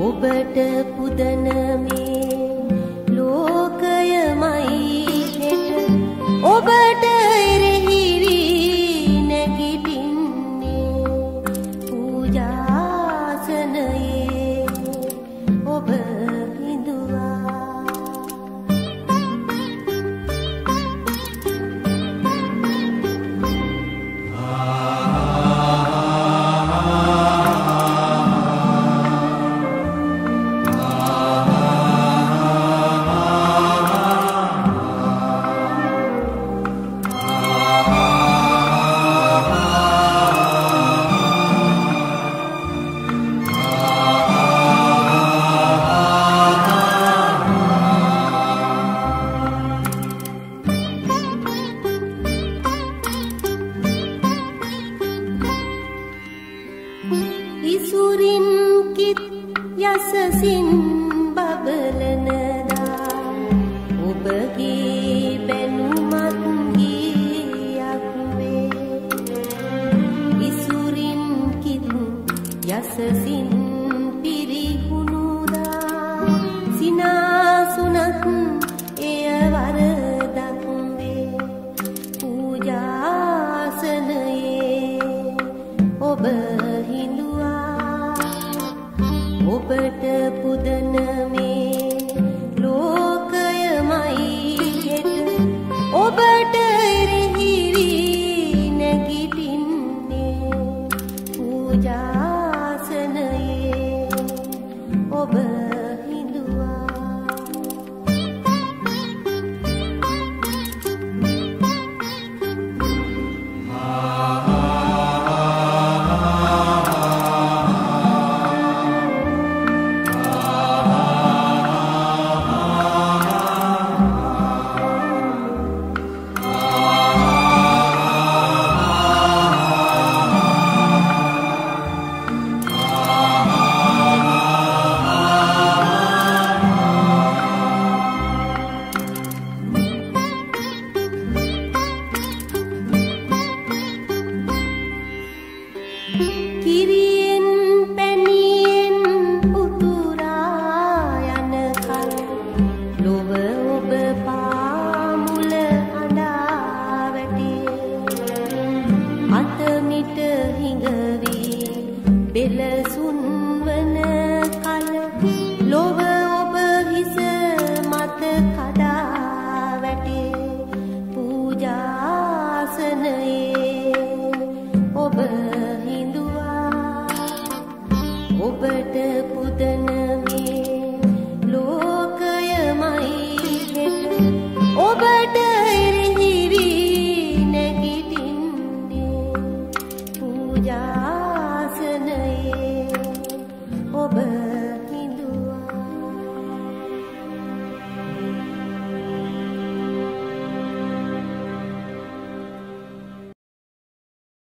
ඔබට පුදන මේ ලෝකයමයි හෙට ඔබට එරෙහි වී නැගිටින්නේ පූජාසනයේ ඔබ හිඳුවා. ඉසුරින් කිත් යසසින් බබලනදා ඔබගේ බැනුමත් ගීයක් වේ. ඉසුරින් කිත් යසසින් පිරිහුණුදා සිනාසුනත් එය වරදක් වේ. පූජාසනයේ ඔබ हिंदुआ ओबट पुदन में